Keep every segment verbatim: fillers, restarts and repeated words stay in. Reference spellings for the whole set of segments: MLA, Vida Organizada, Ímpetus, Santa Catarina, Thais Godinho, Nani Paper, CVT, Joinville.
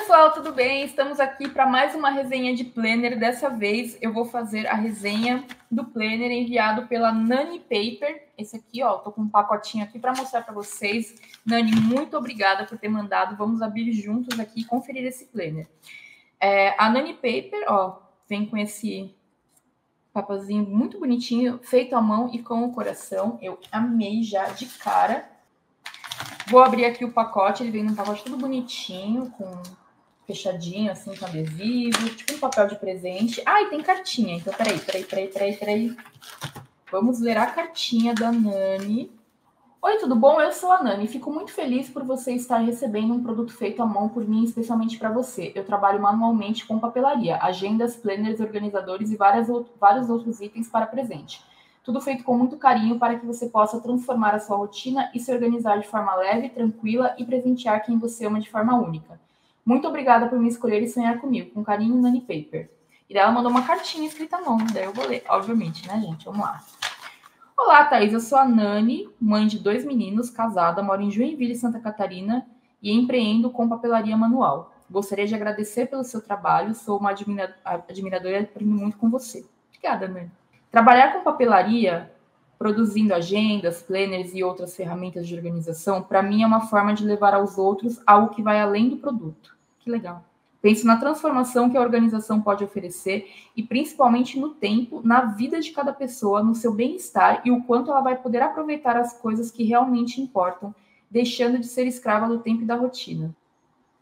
pessoal, tudo bem? Estamos aqui para mais uma resenha de planner. Dessa vez eu vou fazer a resenha do planner enviado pela Nani Paper. Esse aqui, ó, tô com um pacotinho aqui para mostrar para vocês. Nani, muito obrigada por ter mandado. Vamos abrir juntos aqui e conferir esse planner. É, a Nani Paper, ó, vem com esse papazinho muito bonitinho, feito à mão e com o coração. Eu amei já de cara. Vou abrir aqui o pacote, ele vem num pacote tudo bonitinho, com fechadinho, assim, com adesivo, tipo um papel de presente. Ah, e tem cartinha, então peraí, peraí, peraí, peraí, peraí. Vamos ler a cartinha da Nani. Oi, tudo bom? Eu sou a Nani, fico muito feliz por você estar recebendo um produto feito à mão por mim, especialmente para você. Eu trabalho manualmente com papelaria, agendas, planners, organizadores e várias, vários outros itens para presente. Tudo feito com muito carinho para que você possa transformar a sua rotina e se organizar de forma leve, tranquila e presentear quem você ama de forma única. Muito obrigada por me escolher e sonhar comigo. Com carinho, Nani Paper. E daí ela mandou uma cartinha escrita à mão. Daí eu vou ler, obviamente, né, gente? Vamos lá. Olá, Thaís. Eu sou a Nani, mãe de dois meninos, casada, moro em Joinville, Santa Catarina e empreendo com papelaria manual. Gostaria de agradecer pelo seu trabalho. Sou uma admira... admiradora e aprendo muito com você. Obrigada, Nani. Trabalhar com papelaria, produzindo agendas, planners e outras ferramentas de organização, para mim é uma forma de levar aos outros algo que vai além do produto. Que legal. Penso na transformação que a organização pode oferecer e principalmente no tempo, na vida de cada pessoa, no seu bem-estar e o quanto ela vai poder aproveitar as coisas que realmente importam, deixando de ser escrava do tempo e da rotina.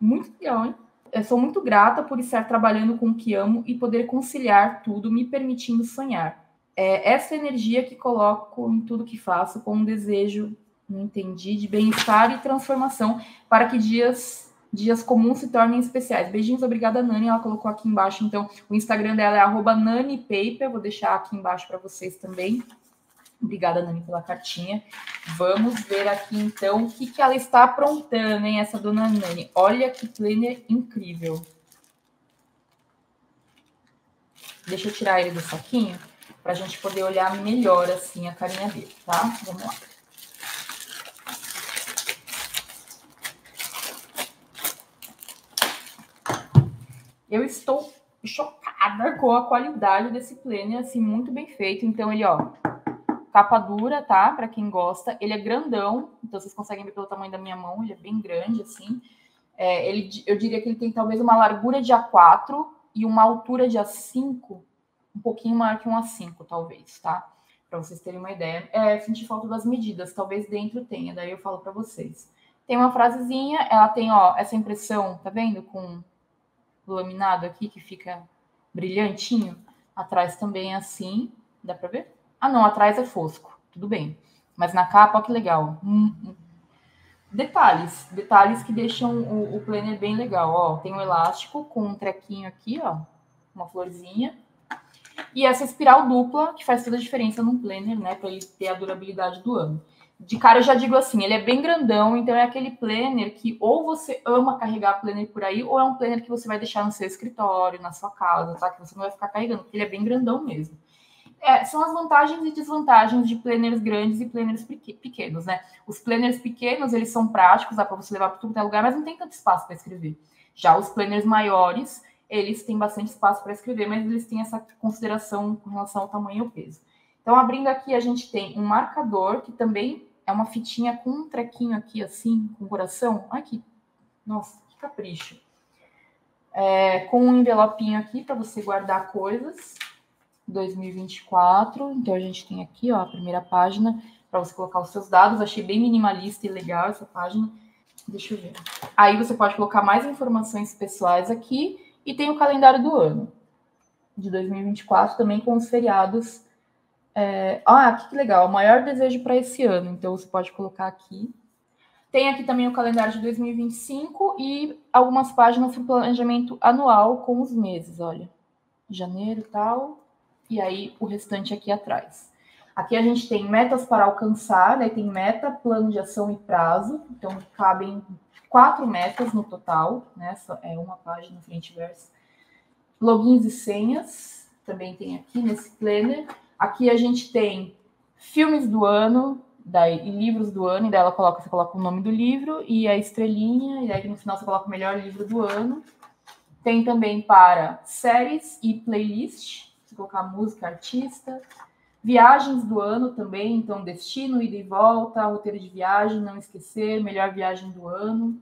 Muito legal, hein? Eu sou muito grata por estar trabalhando com o que amo e poder conciliar tudo, me permitindo sonhar. É essa energia que coloco em tudo que faço com um desejo, não entendi, de bem-estar e transformação para que dias, dias comuns se tornem especiais. Beijinhos, obrigada, Nani. Ela colocou aqui embaixo, então, o Instagram dela é arroba nanipaper. Vou deixar aqui embaixo para vocês também. Obrigada, Nani, pela cartinha. Vamos ver aqui, então, o que, que ela está aprontando, hein, essa dona Nani. Olha que planner incrível. Deixa eu tirar ele do saquinho para a gente poder olhar melhor, assim, a carinha dele, tá? Vamos lá. Eu estou chocada com a qualidade desse planner, assim, muito bem feito. Então, ele, ó, capa dura, tá? Para quem gosta. Ele é grandão, então vocês conseguem ver pelo tamanho da minha mão, ele é bem grande, assim. É, ele, eu diria que ele tem, talvez, uma largura de A quatro e uma altura de A cinco, um pouquinho maior que um A cinco, talvez, tá? Para vocês terem uma ideia. É, senti falta das medidas, talvez dentro tenha, daí eu falo para vocês. Tem uma frasezinha, ela tem, ó, essa impressão, tá vendo? Com o laminado aqui, que fica brilhantinho. Atrás também é assim, dá para ver? Ah, não, atrás é fosco, tudo bem. Mas na capa, ó, que legal. Hum, hum. Detalhes, detalhes que deixam o, o planner bem legal, ó. Tem um elástico com um trequinho aqui, ó, uma florzinha. E essa espiral dupla, que faz toda a diferença num planner, né? Para ele ter a durabilidade do ano. De cara, eu já digo assim, ele é bem grandão, então é aquele planner que ou você ama carregar planner por aí, ou é um planner que você vai deixar no seu escritório, na sua casa, tá? Que você não vai ficar carregando, porque ele é bem grandão mesmo. É, são as vantagens e desvantagens de planners grandes e planners pequenos, né? Os planners pequenos, eles são práticos, dá para você levar para tudo que é lugar, mas não tem tanto espaço para escrever. Já os planners maiores, eles têm bastante espaço para escrever, mas eles têm essa consideração com relação ao tamanho e ao peso. Então, abrindo aqui, a gente tem um marcador, que também é uma fitinha com um trequinho aqui, assim, com um coração. Aqui, nossa, que capricho. É, com um envelopinho aqui para você guardar coisas. dois mil e vinte e quatro, então a gente tem aqui, ó, a primeira página para você colocar os seus dados. Achei bem minimalista e legal essa página. Deixa eu ver. Aí você pode colocar mais informações pessoais aqui. E tem o calendário do ano, de dois mil e vinte e quatro, também com os feriados. É... Ah, que legal, o maior desejo para esse ano, então você pode colocar aqui. Tem aqui também o calendário de dois mil e vinte e cinco e algumas páginas do planejamento anual com os meses, olha. Janeiro e tal, e aí o restante aqui atrás. Aqui a gente tem metas para alcançar, daí tem meta, plano de ação e prazo, então cabem quatro metas no total, né? Só é uma página, frente e verso. Logins e senhas, também tem aqui nesse planner. Aqui a gente tem filmes do ano, daí, livros do ano, e daí ela coloca, você coloca o nome do livro e a estrelinha, e daí no final você coloca o melhor livro do ano. Tem também para séries e playlist, você colocar música, artista. Viagens do ano também, então destino, ida e volta, roteiro de viagem, não esquecer, melhor viagem do ano.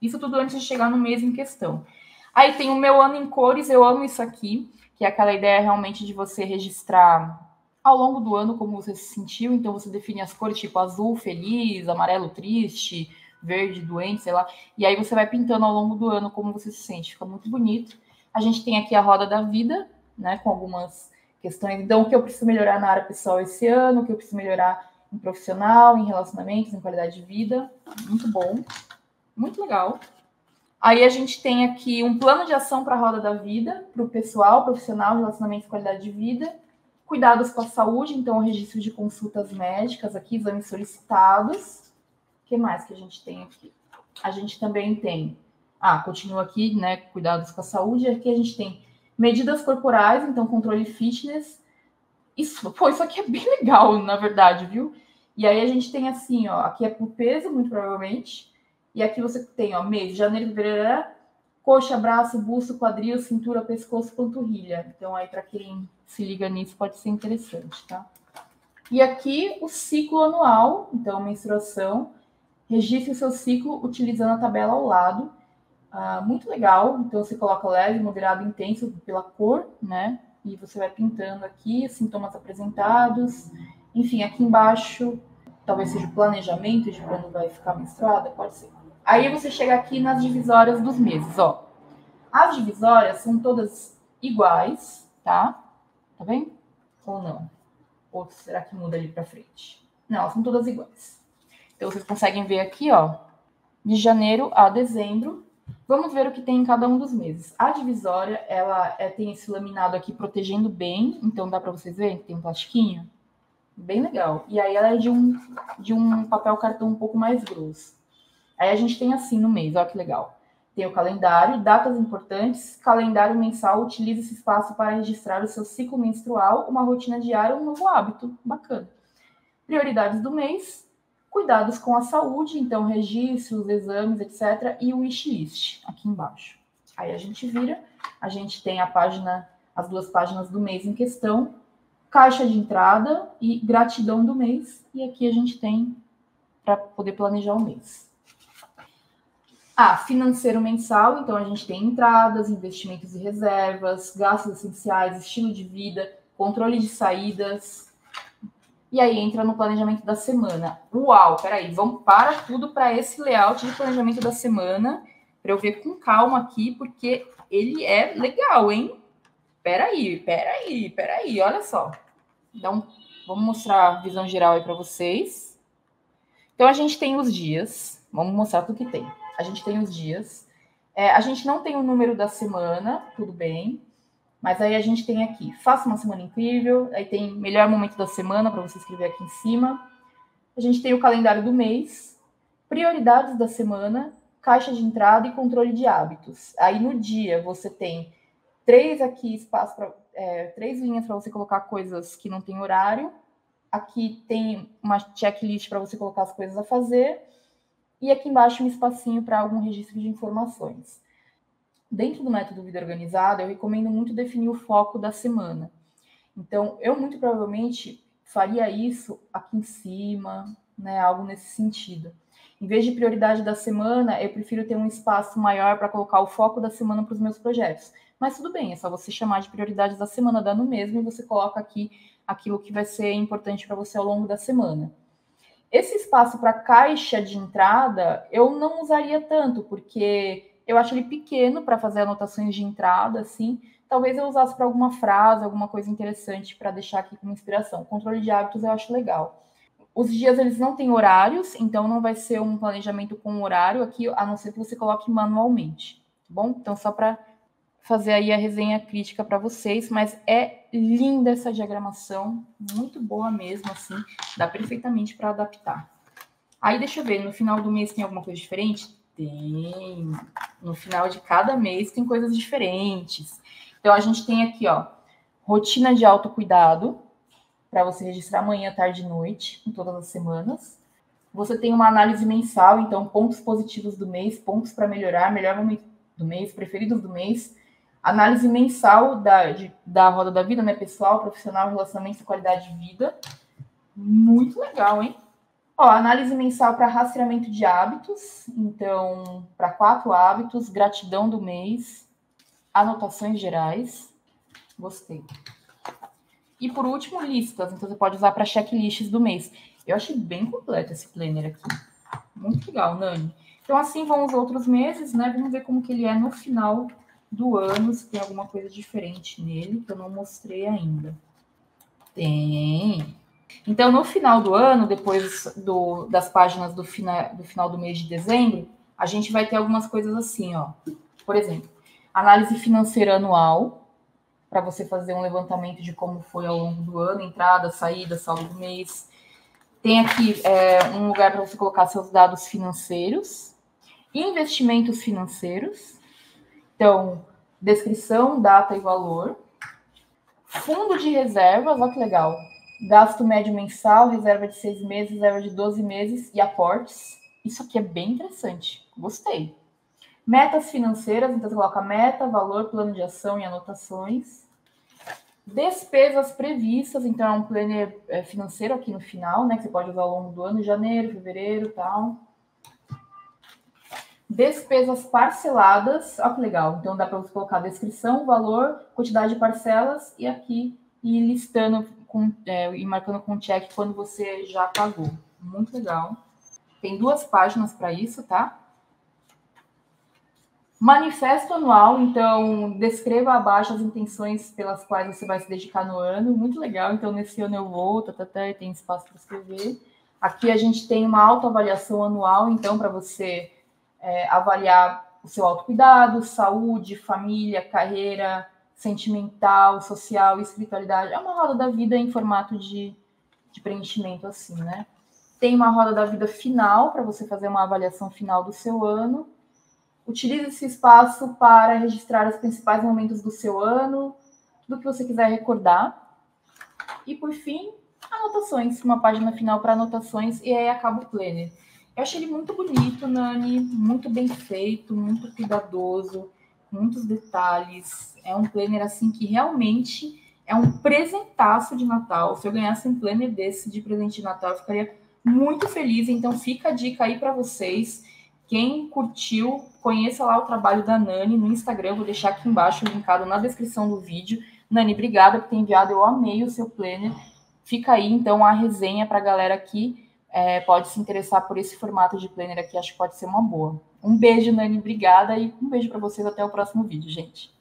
Isso tudo antes de chegar no mês em questão. Aí tem o meu ano em cores, eu amo isso aqui, que é aquela ideia realmente de você registrar ao longo do ano como você se sentiu. Então você define as cores, tipo azul feliz, amarelo triste, verde doente, sei lá. E aí você vai pintando ao longo do ano como você se sente, fica muito bonito. A gente tem aqui a roda da vida, né, com algumas questões. Então, o que eu preciso melhorar na área pessoal esse ano, o que eu preciso melhorar em profissional, em relacionamentos, em qualidade de vida. Muito bom. Muito legal. Aí a gente tem aqui um plano de ação para a roda da vida, para o pessoal, profissional, relacionamento e qualidade de vida. Cuidados com a saúde, então o registro de consultas médicas aqui, exames solicitados. O que mais que a gente tem aqui? A gente também tem... Ah, continua aqui, né? Cuidados com a saúde. Aqui a gente tem medidas corporais, então controle fitness. Isso, pô, isso aqui é bem legal, na verdade, viu? E aí a gente tem assim, ó, aqui é por peso, muito provavelmente. E aqui você tem, ó, mês, janeiro, fevereiro, coxa, braço, busto, quadril, cintura, pescoço, panturrilha. Então, aí, para quem se liga nisso, pode ser interessante, tá? E aqui, o ciclo anual, então, menstruação. Registre o seu ciclo utilizando a tabela ao lado. Ah, muito legal. Então, você coloca leve, moderado, intenso pela cor, né? E você vai pintando aqui, sintomas apresentados. Enfim, aqui embaixo, talvez seja o planejamento de quando vai ficar menstruada, pode ser. Aí você chega aqui nas divisórias dos meses, ó. As divisórias são todas iguais, tá? Tá vendo? Ou não? Ou será que muda ali pra frente? Não, elas são todas iguais. Então, vocês conseguem ver aqui, ó, de janeiro a dezembro. Vamos ver o que tem em cada um dos meses. A divisória, ela é, tem esse laminado aqui protegendo bem. Então, dá pra vocês verem que tem um plastiquinho. Bem legal. E aí, ela é de um, de um papel cartão um pouco mais grosso. Aí a gente tem assim no mês, olha que legal. Tem o calendário, datas importantes, calendário mensal, utiliza esse espaço para registrar o seu ciclo menstrual, uma rotina diária, um novo hábito, bacana. Prioridades do mês, cuidados com a saúde, então registros, exames, etcétera. E o wishlist, aqui embaixo. Aí a gente vira, a gente tem a página, as duas páginas do mês em questão, caixa de entrada e gratidão do mês. E aqui a gente tem para poder planejar o mês. Ah, financeiro mensal, então a gente tem entradas, investimentos e reservas, gastos essenciais, estilo de vida, controle de saídas. E aí entra no planejamento da semana. Uau, peraí, vamos para tudo para esse layout de planejamento da semana, para eu ver com calma aqui, porque ele é legal, hein? Peraí, peraí, peraí, olha só. Então, vamos mostrar a visão geral aí para vocês. Então, a gente tem os dias, vamos mostrar tudo que tem. A gente tem os dias. É, a gente não tem o número da semana, tudo bem. Mas aí a gente tem aqui, faça uma semana incrível. Aí tem melhor momento da semana, para você escrever aqui em cima. A gente tem o calendário do mês, prioridades da semana, caixa de entrada e controle de hábitos. Aí no dia você tem três aqui, espaço para é, três linhas para você colocar coisas que não tem horário. Aqui tem uma checklist para você colocar as coisas a fazer. E aqui embaixo um espacinho para algum registro de informações. Dentro do método Vida Organizada, eu recomendo muito definir o foco da semana. Então, eu muito provavelmente faria isso aqui em cima, né, algo nesse sentido. Em vez de prioridade da semana, eu prefiro ter um espaço maior para colocar o foco da semana para os meus projetos. Mas tudo bem, é só você chamar de prioridades da semana, dá no mesmo, e você coloca aqui aquilo que vai ser importante para você ao longo da semana. Esse espaço para caixa de entrada, eu não usaria tanto, porque eu acho ele pequeno para fazer anotações de entrada, assim. Talvez eu usasse para alguma frase, alguma coisa interessante para deixar aqui como inspiração. Controle de hábitos eu acho legal. Os dias, eles não têm horários, então não vai ser um planejamento com horário aqui, a não ser que você coloque manualmente, tá bom? Então, só para fazer aí a resenha crítica para vocês, mas é linda essa diagramação, muito boa mesmo, assim, dá perfeitamente para adaptar. Aí, deixa eu ver, no final do mês tem alguma coisa diferente? Tem! No final de cada mês tem coisas diferentes. Então, a gente tem aqui, ó, rotina de autocuidado, para você registrar manhã, tarde e noite, em todas as semanas. Você tem uma análise mensal, então pontos positivos do mês, pontos para melhorar, melhor momento do mês, preferidos do mês. Análise mensal da, de, da roda da vida, né? Pessoal, profissional, relacionamento e qualidade de vida. Muito legal, hein? Ó, análise mensal para rastreamento de hábitos. Então, para quatro hábitos, gratidão do mês, anotações gerais. Gostei. E por último, listas. Então, você pode usar para checklists do mês. Eu achei bem completo esse planner aqui. Muito legal, Nani. Então, assim vão os outros meses, né? Vamos ver como que ele é no final do ano, se tem alguma coisa diferente nele, que eu não mostrei ainda. Tem. Então, no final do ano, depois do, das páginas do, fina, do final do mês de dezembro, a gente vai ter algumas coisas assim, ó. Por exemplo, análise financeira anual, para você fazer um levantamento de como foi ao longo do ano, entrada, saída, saldo do mês. Tem aqui é, um lugar para você colocar seus dados financeiros, investimentos financeiros, então, descrição, data e valor, fundo de reservas, olha que legal, gasto médio mensal, reserva de seis meses, reserva de doze meses e aportes. Isso aqui é bem interessante, gostei. Metas financeiras, então você coloca meta, valor, plano de ação e anotações. Despesas previstas, então é um planner financeiro aqui no final, né? Que você pode usar ao longo do ano, janeiro, fevereiro e tal. Despesas parceladas, olha que legal. Então dá para você colocar descrição, valor, quantidade de parcelas e aqui e listando com, é, e marcando com check quando você já pagou. Muito legal. Tem duas páginas para isso, tá? Manifesto anual, então descreva abaixo as intenções pelas quais você vai se dedicar no ano, muito legal, então nesse ano eu vou, tá, tá, tá, tem espaço para escrever. Aqui a gente tem uma autoavaliação anual, então para você é, avaliar o seu autocuidado, saúde, família, carreira, sentimental, social, espiritualidade, é uma roda da vida em formato de, de preenchimento assim, né? Tem uma roda da vida final, para você fazer uma avaliação final do seu ano. Utilize esse espaço para registrar os principais momentos do seu ano, tudo que você quiser recordar. E, por fim, anotações. Uma página final para anotações e aí acaba o planner. Eu achei ele muito bonito, Nani. Muito bem feito, muito cuidadoso, muitos detalhes. É um planner, assim, que realmente é um presentaço de Natal. Se eu ganhasse um planner desse de presente de Natal, eu ficaria muito feliz. Então, fica a dica aí para vocês. Quem curtiu, conheça lá o trabalho da Nani no Instagram, vou deixar aqui embaixo, linkado na descrição do vídeo. Nani, obrigada por ter enviado, eu amei o seu planner. Fica aí, então, a resenha para a galera que é, pode se interessar por esse formato de planner aqui, acho que pode ser uma boa. Um beijo, Nani, obrigada e um beijo para vocês, até o próximo vídeo, gente.